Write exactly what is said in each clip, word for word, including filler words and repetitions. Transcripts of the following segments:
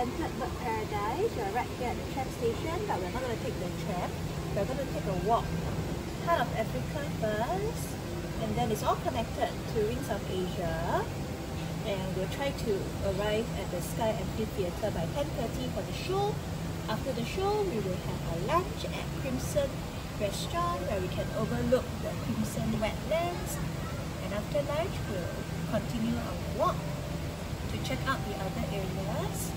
entered Bird Paradise. You're right here at the tram station, but we're not going to take the tram. We're going to take a walk. Heart of Africa first, and then it's all connected to Rings of Asia. And we'll try to arrive at the Sky Amphitheater by ten thirty for the show. After the show, we will have our lunch at Crimson Restaurant, where we can overlook the Crimson wetlands. And after lunch, we'll continue our walk to check out the other areas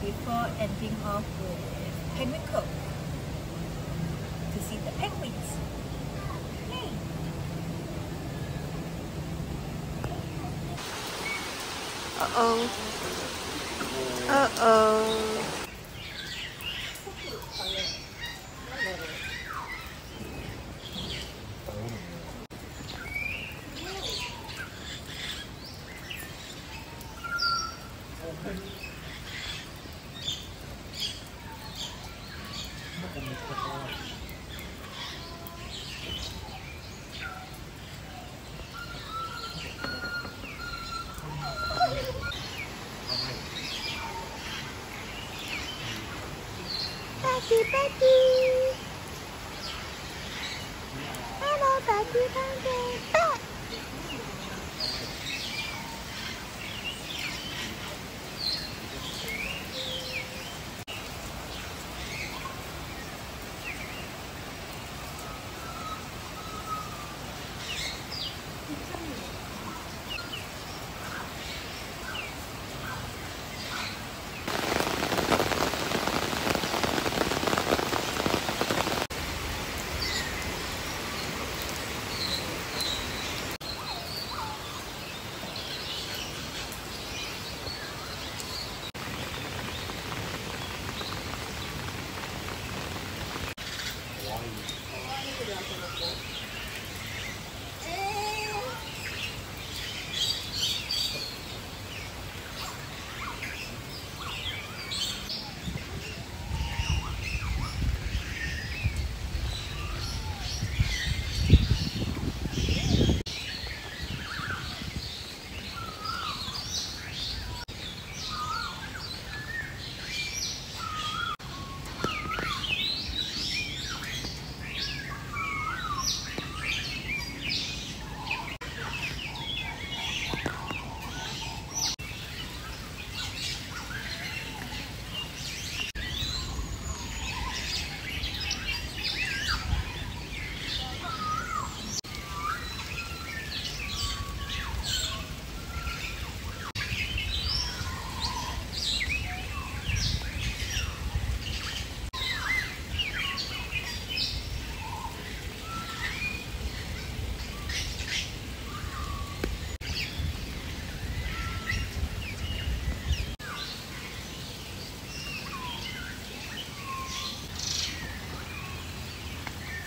before ending off with Penguin Cook to see the penguins. Uh-oh. Uh-oh. Patty, Patty! Hello, Patty, Patty! Pat!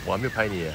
Wow, 没有拍你耶。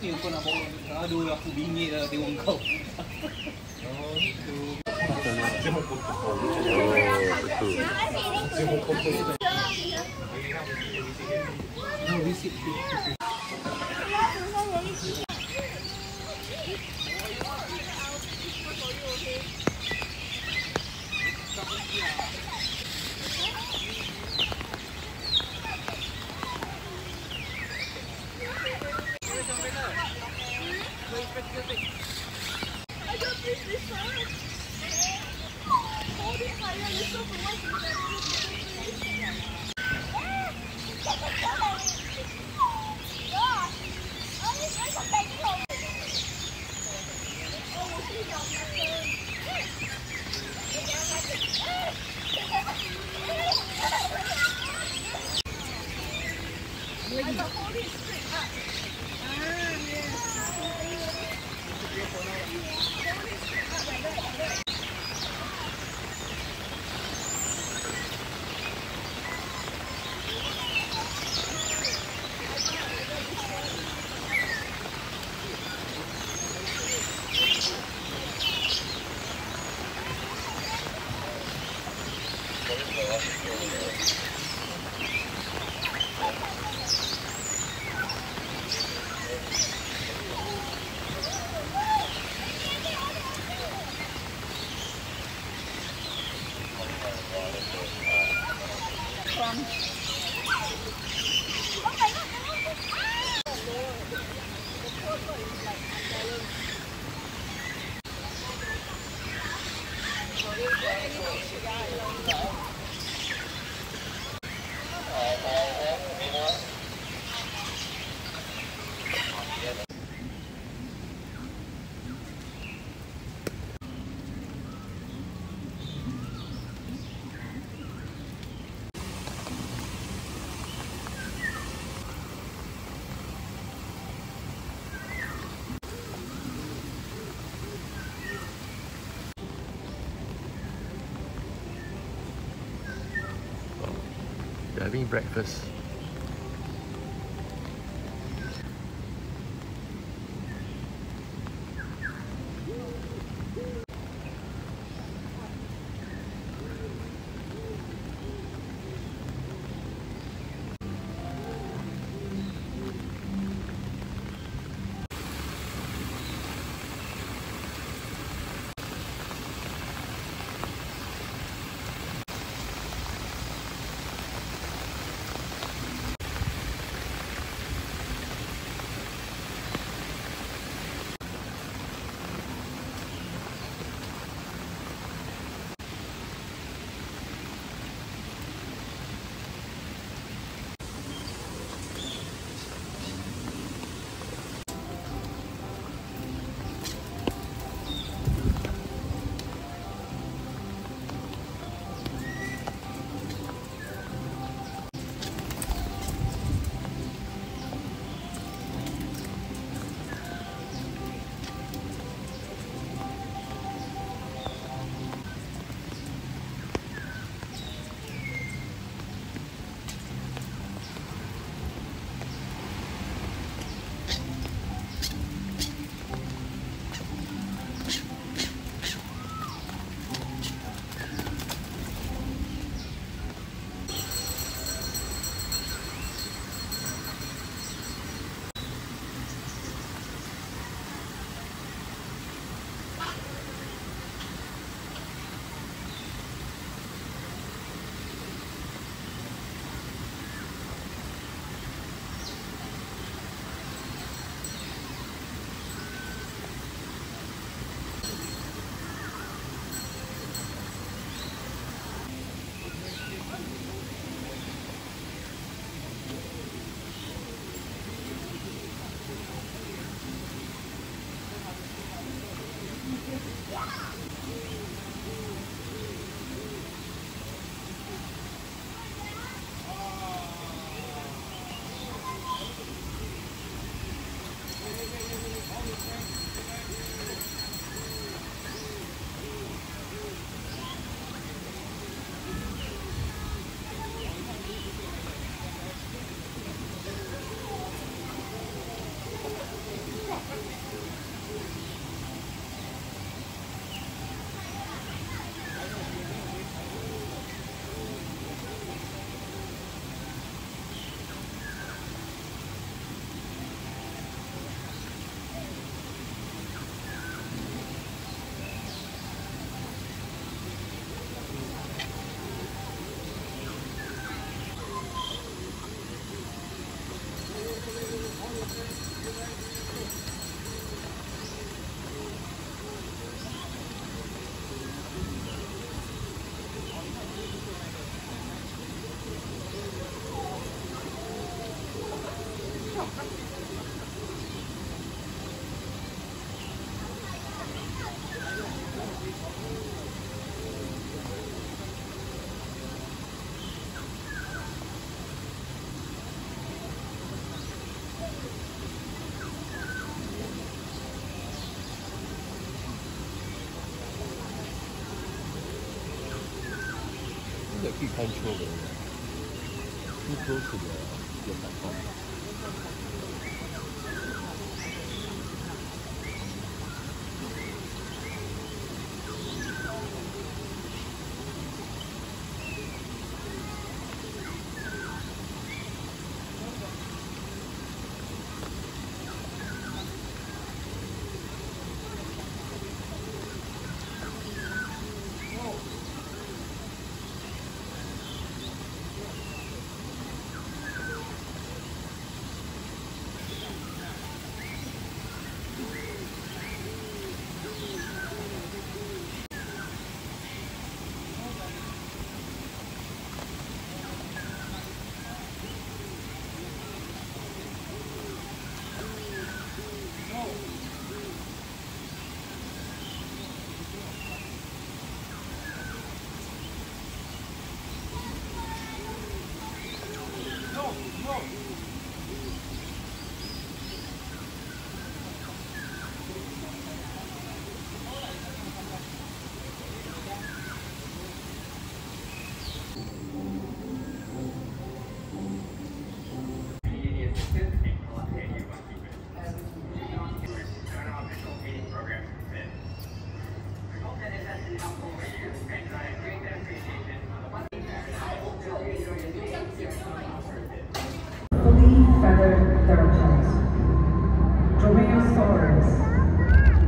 Ni kau nak bawa, aduh aku bingit lah tengok kau. Oh itu. Oh itu. sit here. Having breakfast. too central there. Too close to the, the platform.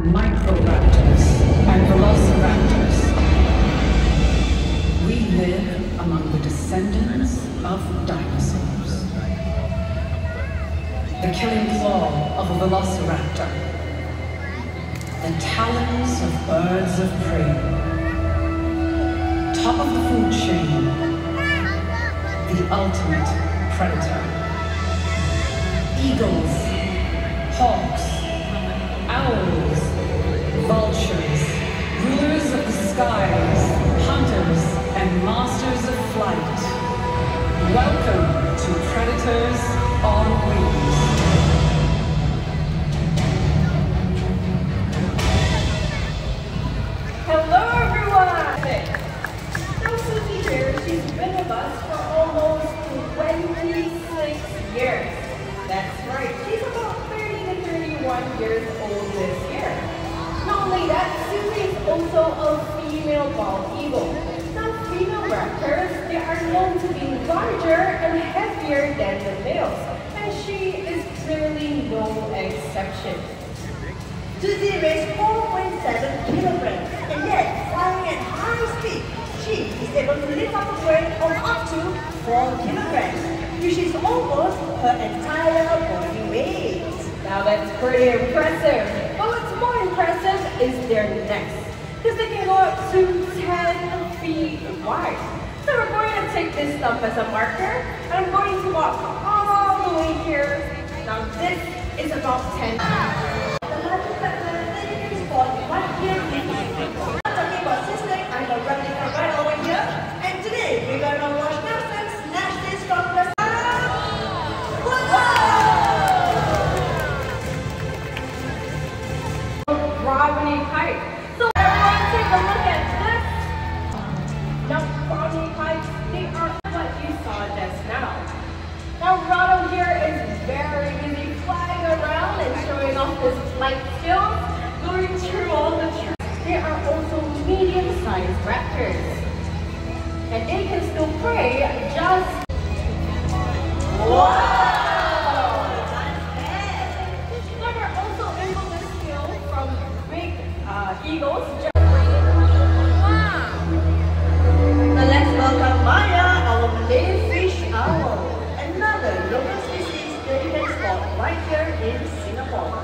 Microraptors and velociraptors. We live among the descendants of dinosaurs. The killing claw of a velociraptor. The talons of birds of prey. Top of the food chain. The ultimate predator. Eagles, hawks, owls, vultures, rulers of the skies, hunters, and masters of flight. Welcome to Predators on Wings. Hello everyone! So Susie here, she's been with us for almost twenty-six years. That's right, she's about thirty to thirty-one years old this year. Not only that, Susie is also a female bald eagle. Some female raptors, they are known to be larger and heavier than the males, and she is clearly no exception. Susie weighs four point seven kilograms, and yet, flying at high speed, she is able to lift up a weight of up to four kilograms, which is almost her entire body weight. Now that's pretty impressive. More impressive is their necks, because they can go up to ten feet wide. So we're going to take this stump as a marker, and I'm going to walk all the way here. Now this is about ten feet. The largest predator is called one-eared. I'm talking about this leg and the replica right over here. And today we're going to watch them snatch this from the. And they can still pray just... Wow! That's bad! But they're also able to steal from big uh, eagles. Wow! Now let's welcome Maya, our Malay fish owl. Another local species that you can spot right here in Singapore.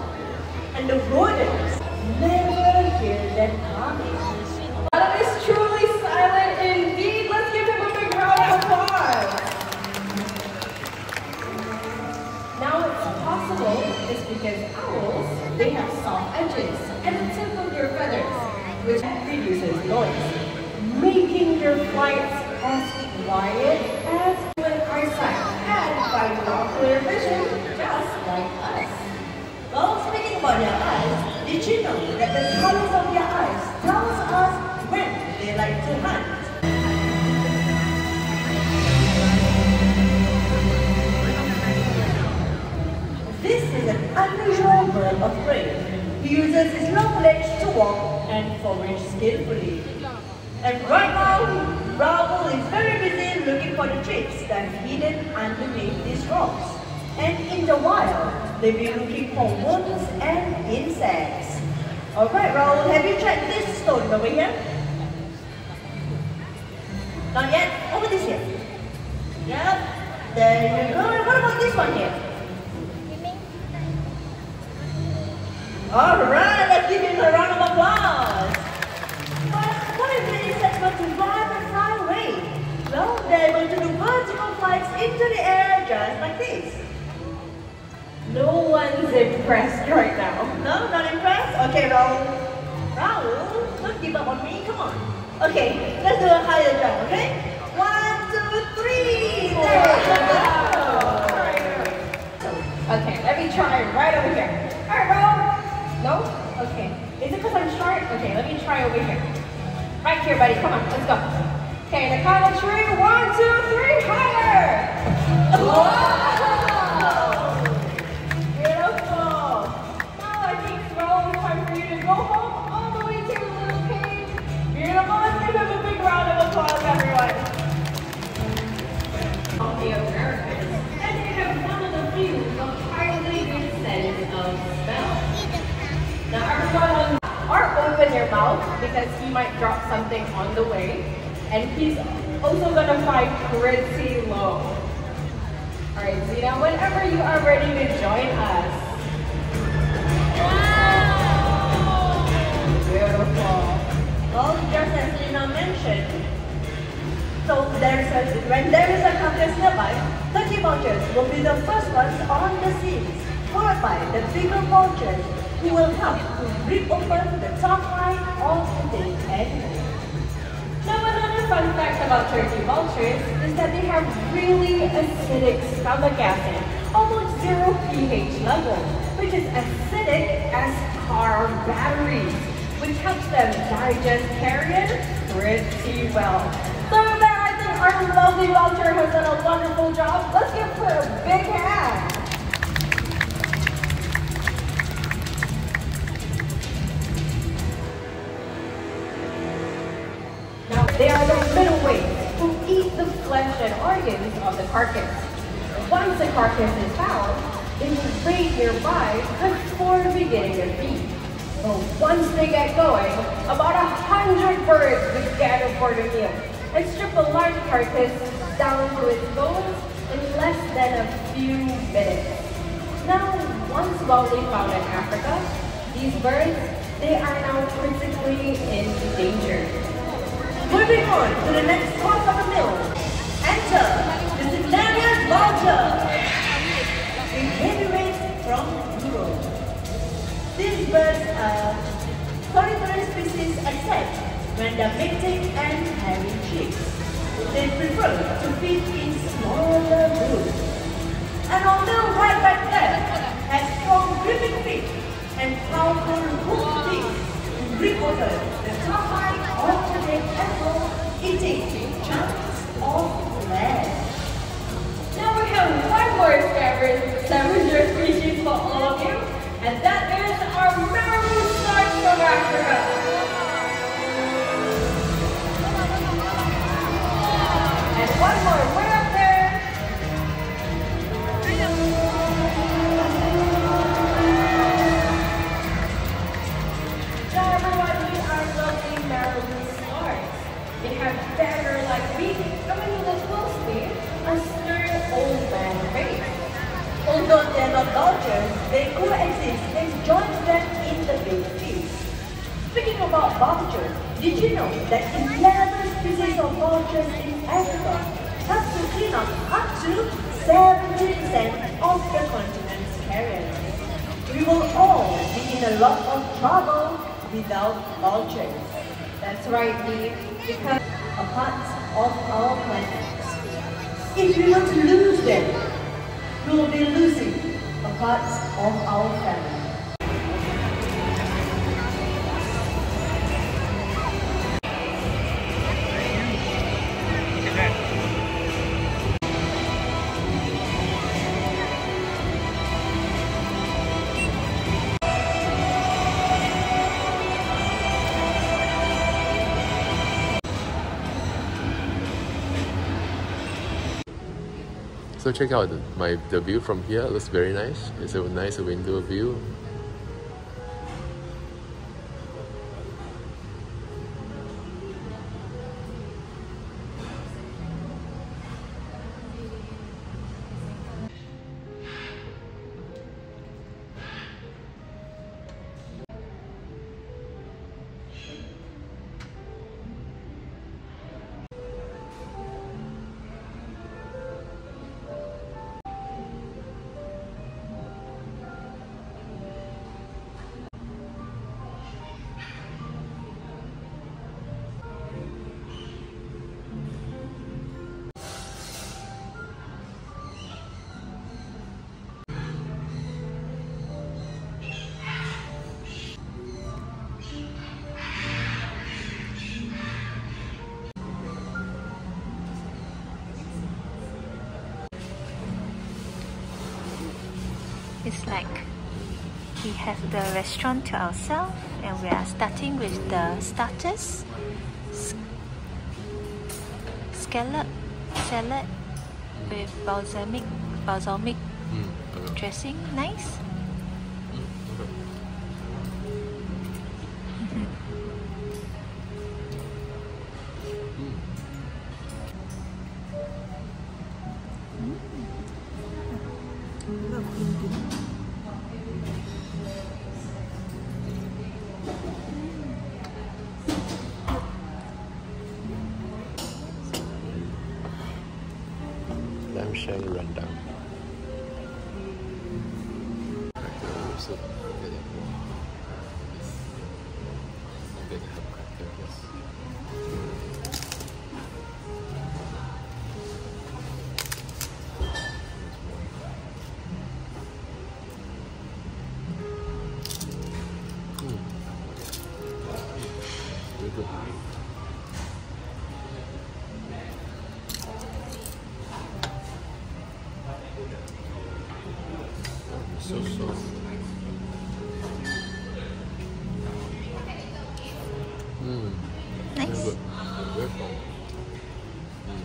And the rodents never hear that humming. Is because owls, they have soft edges and the tip of their feathers, which reduces noise, making their flights as quiet as human eyesight and binocular vision, just like us. Well, speaking about their eyes, did you know that the colors of their eyes tells us when they like to hunt? animal of prey. He uses his long legs to walk and forage skillfully. And right now, Raoul is very busy looking for the chips that are hidden underneath these rocks. And in the wild, they'll be looking for worms and insects. Alright Raoul, have you checked this stone over here? Not yet? Over this here. Yep. There you go. What about this one here? Alright, let's give him a round of applause. But what if the insects were to run and fly away? Well, they're going to do vertical flights into the air just like this. No one's impressed right now. No, not impressed? Okay, Raoul. Raoul, don't give up on me, come on. Okay, let's do a higher jump, okay? One, two, three! Wow. Okay, let me try right over here. Alright, Raoul! No? Okay. Is it because I'm short? Okay, let me try over here. Right here, buddy. Come on, let's go. Okay, the count of three. One, two, three, higher! Wow! Beautiful! Now I think, Raoul, it's time for you to go home all the way to the little cage. Beautiful! Let's give him a big round of applause, everyone. And they have one of the few entirely good sense of smell. Now everyone or open your mouth because he might drop something on the way. And he's also gonna fly pretty low. Alright Zina, whenever you are ready to join us. Wow! Beautiful. Well, just as Zina mentioned, so there's a, when there is a carcass nearby, the key vultures will be the first ones on the scene, followed by the bigger vultures who will help to rip open the top line of the dead animal. Now another fun fact about turkey vultures is that they have really acidic stomach acid, almost zero pH level, which is acidic as car batteries, which helps them digest carrion pretty well. So our lovely vulture has done a wonderful job. Let's give her a big hand. Now, they are the middleweights who eat the flesh and organs of the carcass. Once the carcass is found, they will raid nearby before beginning their feed. But once they get going, about a hundred birds will gather for the meal and strip a large carcass down to its bones in less than a few minutes. Now, once widely found in Africa, these birds, they are now critically endangered. Moving on to the next course of the meal. Enter the Scythian Vulture, a heavyweight from Europe. These birds are solitary species except when they're mating and having chicks. They prefer to feed in smaller groups. And although right back there has strong gripping feet and powerful hooked beaks, grip over the top line of the dead animal, eating chunks of flesh. Now we have one more favorite scavenger species for all of you, and that is our maroon shark from Africa. One more, way up there! Now everyone, we are lovely maroon sharks. They have dagger-like beaks, and when you look closely, a stern old man face. Although they are not vultures, they coexist and join them in the big feast. Speaking about vultures, did you know that eleven species of vultures in Africa help to clean up up to seventy percent of the continent's carrion? We will all be in a lot of trouble without vultures. That's right, we become a part of our planet. If we were to lose them, we will be losing a part of our family. So check out the, my, the view from here, it looks very nice. It's a nice window view. It's like we have the restaurant to ourselves and we are starting with the starters. Scallop salad with balsamic, balsamic mm, okay. dressing, nice. Mm, okay. So soft. Mm. Nice. Good. Very good. Mm.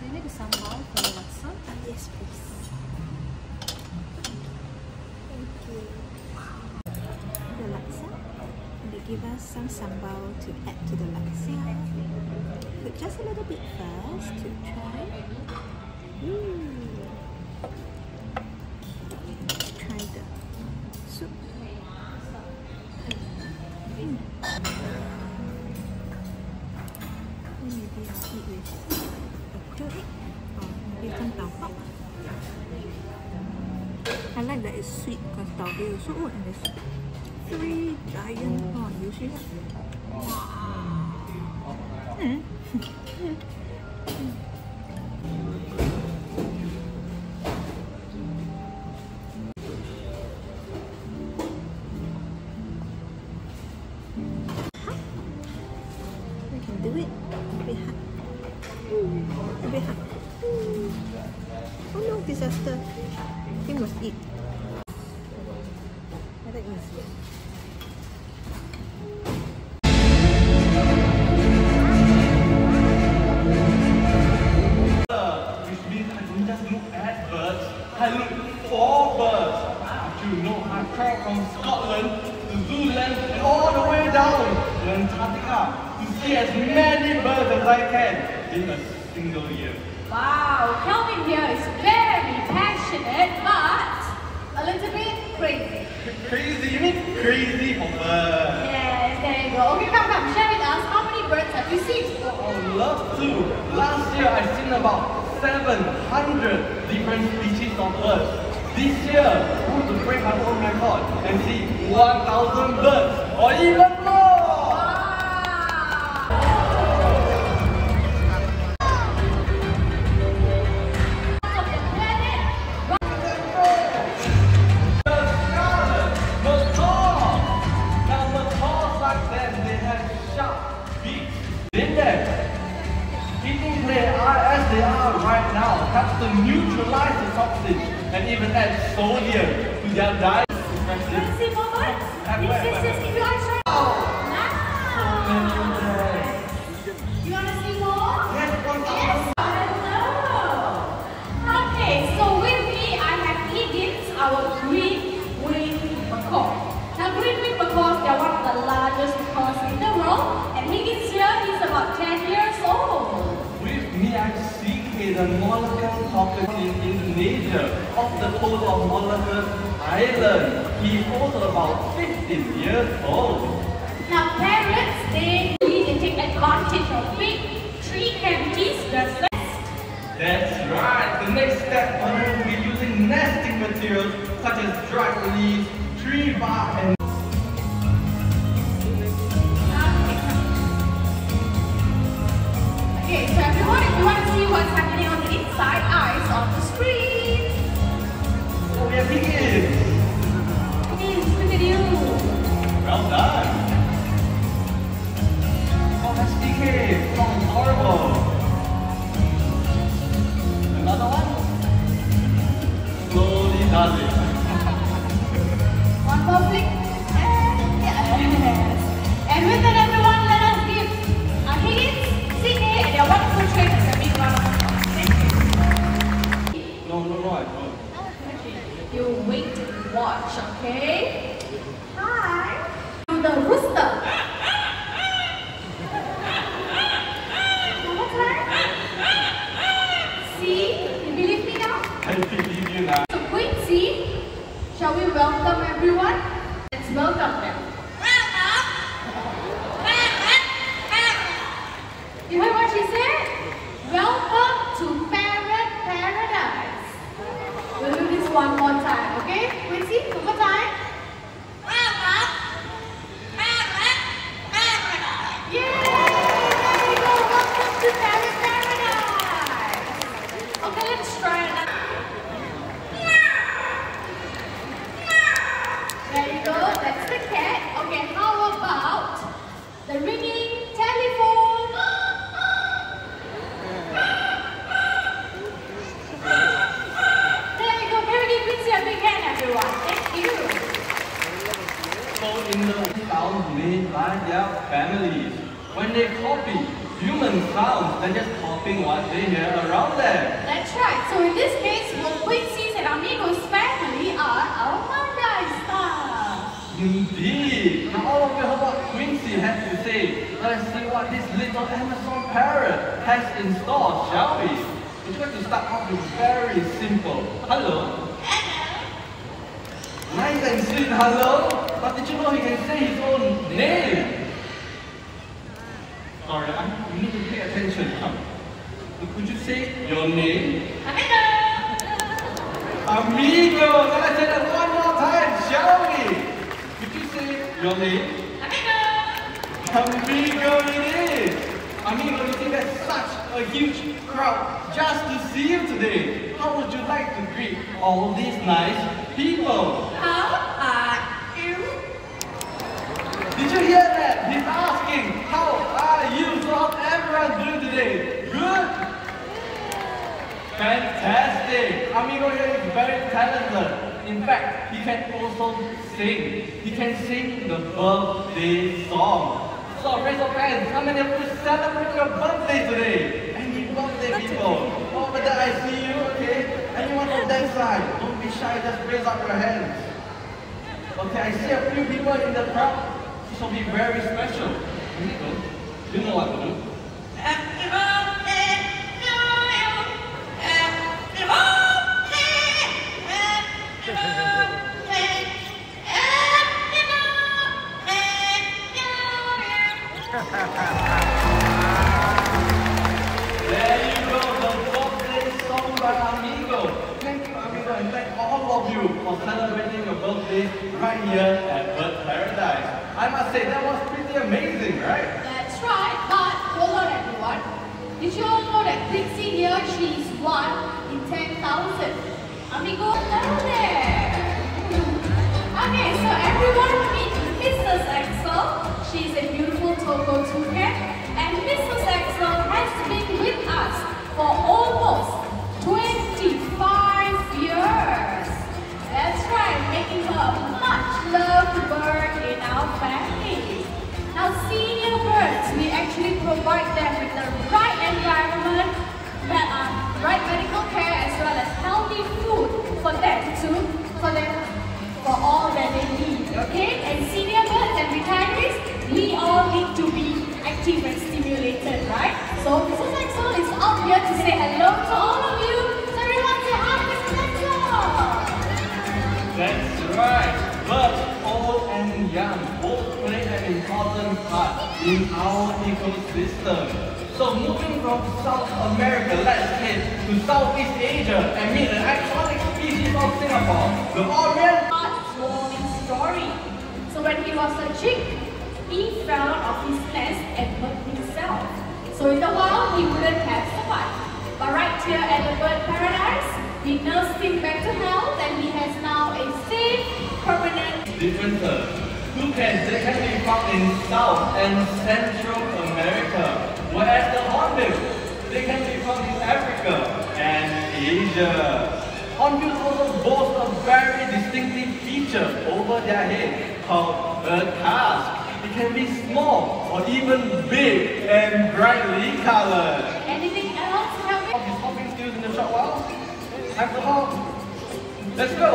Do you need some more for the laksa? Yes, please. Thank you. The laksa. They give us some sambal to add to the laksa. But just a little bit first to try. Mm. Let's try the soup. Mm. Maybe I'll eat with a duck or maybe some tau pok. I like that it's sweet because tau pok is so good and it's three giant prawns. You see that? Mm. Mm. You wanna see more? Yes, is a Moluccan cockatoo in Indonesia, off the coast of Moluccas Island. He is also about fifteen years old. Now parents, they need to take advantage of big tree cavities, the nest. That's right. The next step one will be using nesting materials such as dried leaves, tree bark, and okay, so everyone, if you want to see what's happening on the inside, eyes on the screen. Oh, we are piggies. Piggies, look at you. Well done. Oh, that's C K from Horrible. Another one. Slowly does it. One more flick. And yes. And with that, everyone, let us give our piggies, C K, and their wonderful trainers a big round of applause. Thank you. No, no, no, I don't. Okay. You wait and watch, okay? Hi. I'm the rooster. Shall we welcome everyone? Let's welcome them. You heard what she said? Welcome to Bird Paradise. We'll do this one more time, okay? Quincy, one more time. Yay! Welcome to Bird Paradise. Okay, let's try another. The ringing telephone. There you go. Very good. Please have a big hand, everyone. Thank you. So in the sounds made by their families, when they copy human sounds, they're just copying what they hear around them. That's right. So in this case, both Pixie's and Amigo's family are our Mandai stars. Indeed. Now all of you heard about Quincy has to say, let's see what this little Amazon parrot has in store, shall we? It's going to start off with very simple. Hello. Hello. Nice and sweet hello. But did you know he can say his own name? Sorry, I, you need to pay attention. Come. Could you say your name? Amigo. Amigo. Let's say that one more time, shall we? Could you say your name? Amigo it is! Amigo, you think there's such a huge crowd just to see you today. How would you like to greet all these nice people? How are you? Did you hear that? He's asking, how are you? So how's everyone doing today? Good? Fantastic! Amigo here is very talented. In fact, he can also sing. He can sing the birthday song. So raise your hands, how many of you celebrate your birthday today? Any birthday people? Over there I see you, okay? Anyone on that side? Don't be shy, just raise up your hands. Okay, I see a few people in the crowd. This will be very special. You know what to do. Happy birthday to you! Happy birthday! Happy birthday! There you go, the birthday song by Amigo. Thank you, Amigo, and thank all of you for celebrating your birthday right here at Bird Paradise. I must say, that was pretty amazing, right? That's right, but hold on everyone. Did you all know that Pixie here, she is one in ten thousand? Amigo, down there. Okay, so everyone meet missus Axel. She is a beautiful Toko Toucan, and missus Axel has been with us for almost twenty-five years. That's right, making her a much-loved bird in our family. Now senior birds, we actually provide them with the right environment, right medical care, as well as healthy food for them to, for them, for all that they need, okay? And senior birds and retirees, we all need to be active and stimulated, right? So missus Axel is out here to say hello to all of you. So everyone say hi, Missus Axel. That's right. But old and young both play an important part in our ecosystem. So moving from South America, let's head to Southeast Asia and meet an iconic species of Singapore, the Oriental. Heartwarming story. So when he was a chick, he fell off his nest and hurt himself. So in the wild, he wouldn't have survived. But right here at the Bird Paradise, we nursed him back to health and he has now a safe, permanent differences. Who can they can be found in South and Central America, whereas the hornbill, they can be found in Africa and Asia. Hornbills also boast a very distinctive feature over their head called a tusk. It can be small or even big and brightly colored. Anything else to help me? I'll be swapping skills in a short while. Time to hop. Let's go.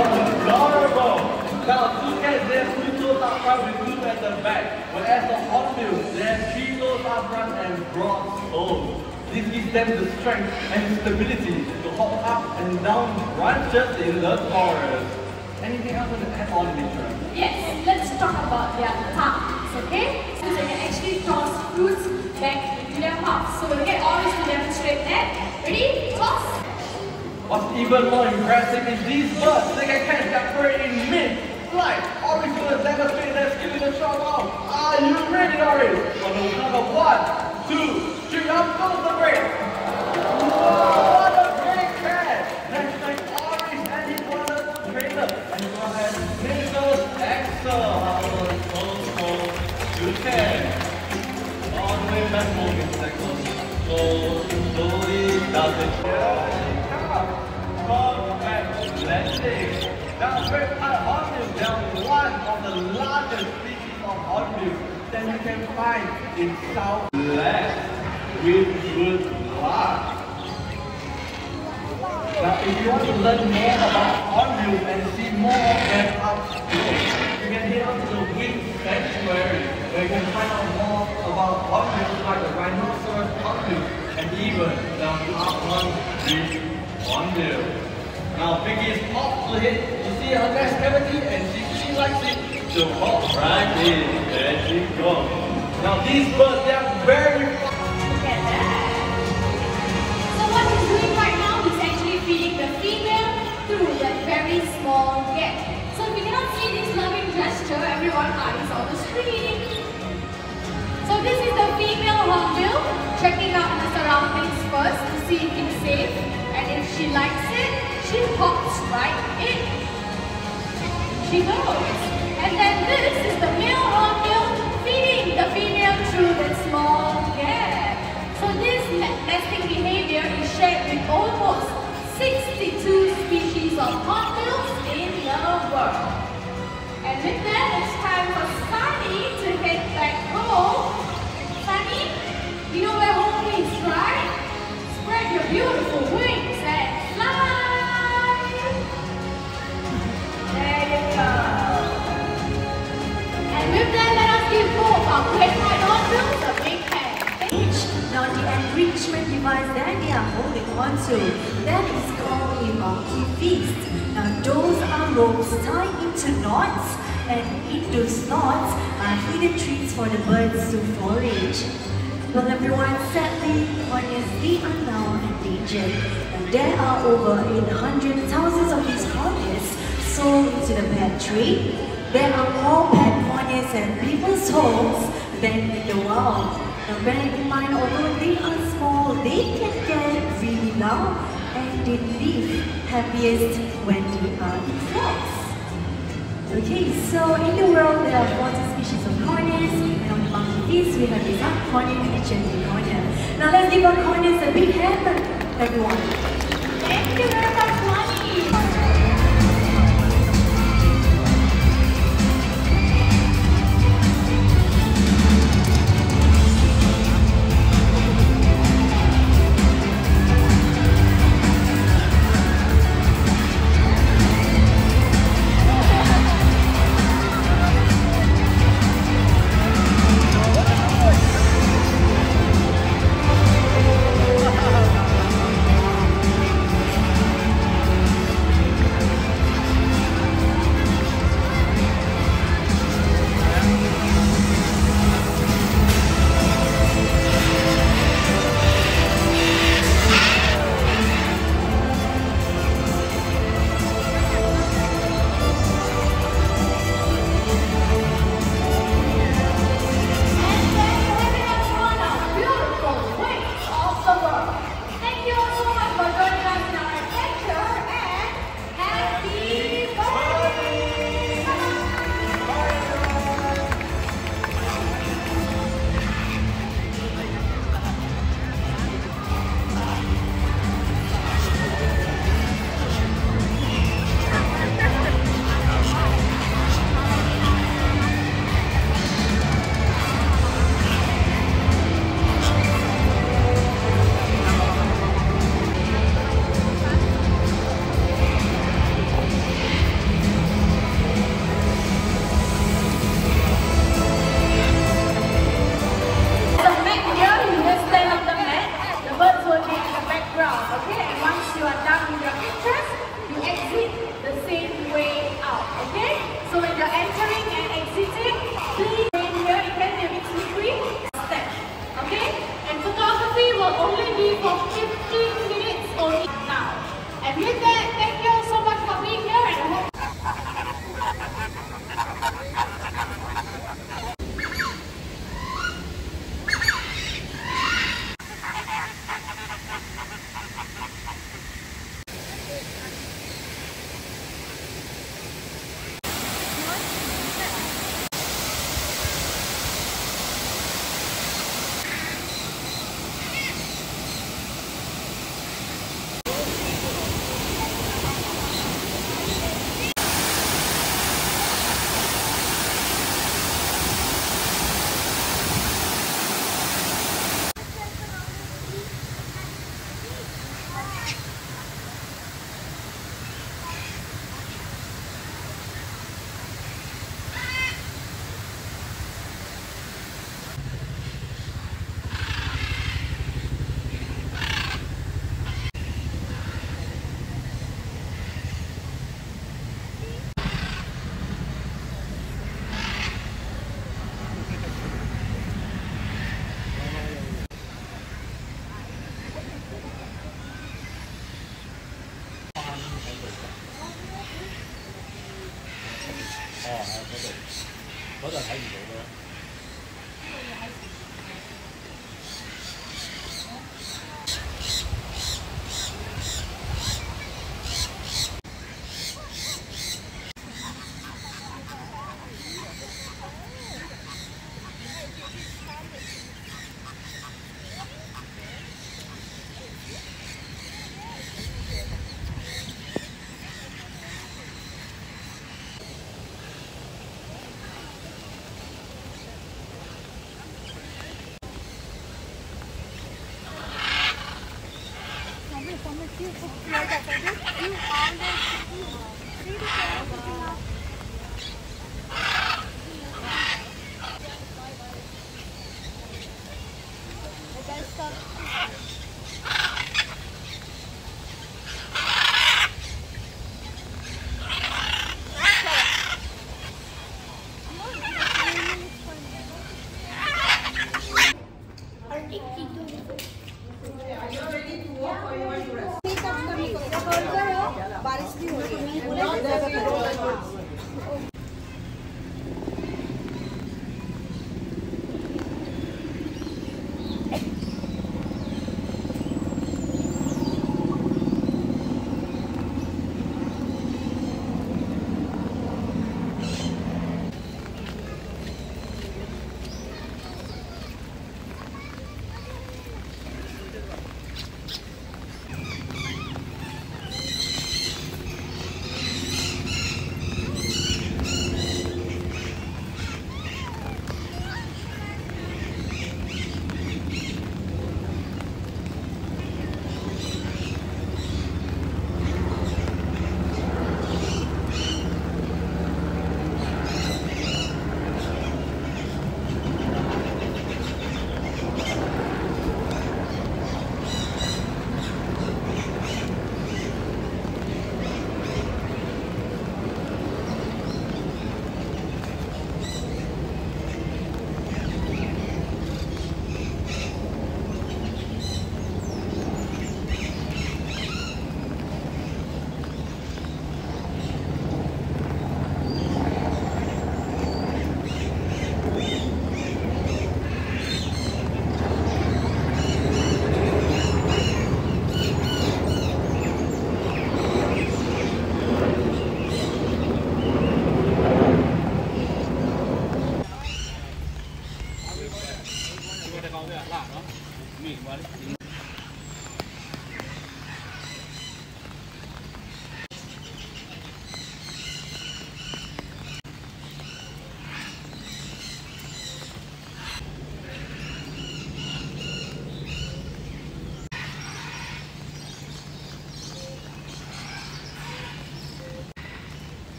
Adorable. Now, two cats, they have two toes up front with two at the back. Whereas the hornbills, they have three toes up front and broad toes. This gives them the strength and stability to hop up and down branches in the forest. Anything else on the app on nature? Yes, let's talk about their paths, okay? So they can actually toss fruits back into their paths. So we'll get all this to demonstrate that. Ready? Toss! What's even more impressive is these birds. They can catch their prey in mid-flight. Orange will demonstrate their skill in the short while. Are you ready, Doris? On the count of one, two, three, up goes the prey! What a great catch! Let's thank Orange and his wonderful trainer. missus Axel, our so-called toucan. Always that moment, Axel. So slowly does it. Come back, let's see. Now, Bird Paradise hornbills, they are one of the largest species of hornbills that you can find in South Left with good luck. Now, if you want to learn more about hornbills and see more of them up close, you can head on to the Wind Sanctuary, where you can find out more about hornbills like the Rhinoceros Hornbill and even the upland wind Hornbill. Now, Piggy is off to the head to see her nest cavity, and if she likes it, she'll hop right in. There she goes. Now, these birds, they are very fun. Look at that. So what he's doing right now is actually feeding the female through the very small gap. So if you cannot see this loving gesture, everyone eyes on the screen. So this is the female hornbill checking out the surroundings first to see if it's safe, and if she likes it, she hops right in. She goes. And then this is the male hornbill feeding the female through the small gap. So this nesting behavior is shared with almost sixty-two species of hornbills in the world. And with that, it's time for Sunny to head back home. Sunny, you know where home is, right? Spread your beautiful wings and fly! There you go. And with that, let us give both our great white hornbills a big hand. Now the enrichment device that they are holding on to, that is called a monkey feast. Now those are ropes tied into knots, and in those knots are hidden treats for the birds to forage. Well everyone, sadly, corneas, they are now endangered. Now, there are over eight hundred thousand of these corneas sold into the pet trade. There are more pet corneas at people's homes than in the wild. Now bearing in mind, although they are small, they can get really loud and they live happiest when they are in flocks. Okay, so in the world there are forty species of corneas, and among these we have the dark cornea and the gentle cornea. Now let's give our corneas a big hand, everyone. Thank you very much, Mani. ground, okay? And once you are done with your pictures, you exit the same way out, okay? So when you're entering and exiting, please stay here, it can be a bit slippery, step, okay? And photography will only be for fifteen minutes only now. And with that, thank you so much for being here and I hope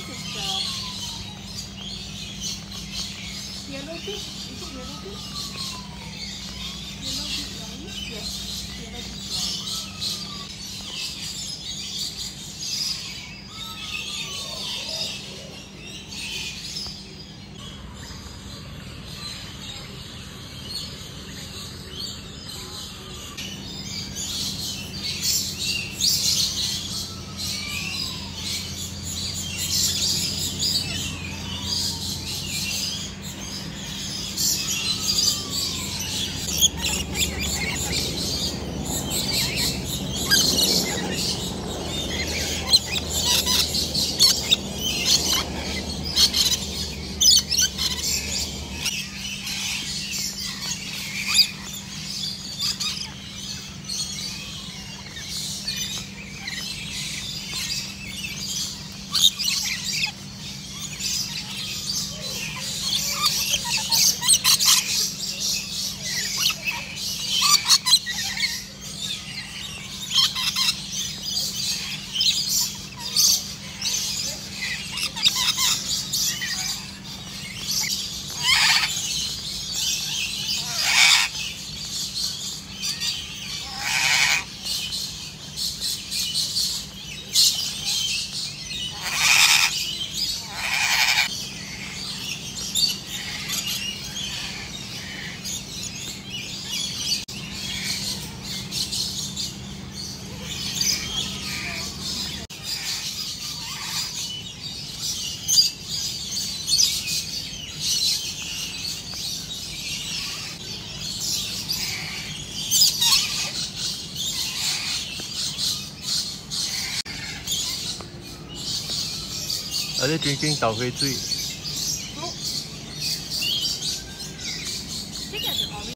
fish is the yellow fish. Is it yellow fish? Yellow fish line? Yes, yellow fish line. Are they drinking tau huey zui? No. Take out the orange.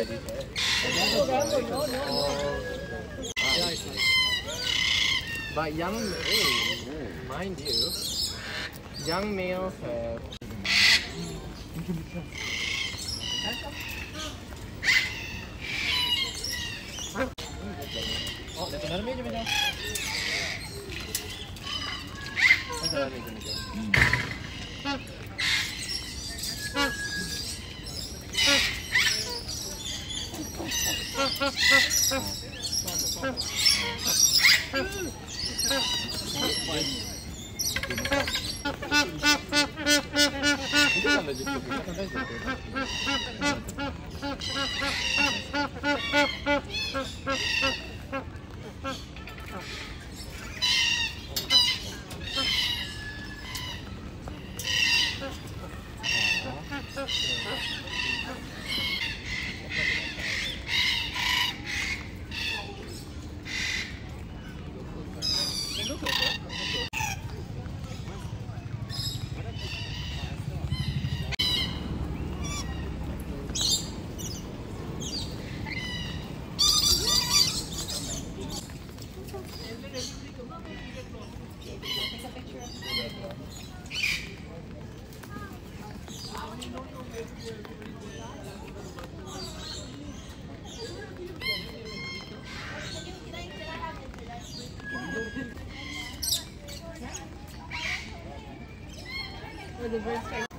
already. But young males, mind you, young males have. Oh, there's another major window. There's another major window. The birds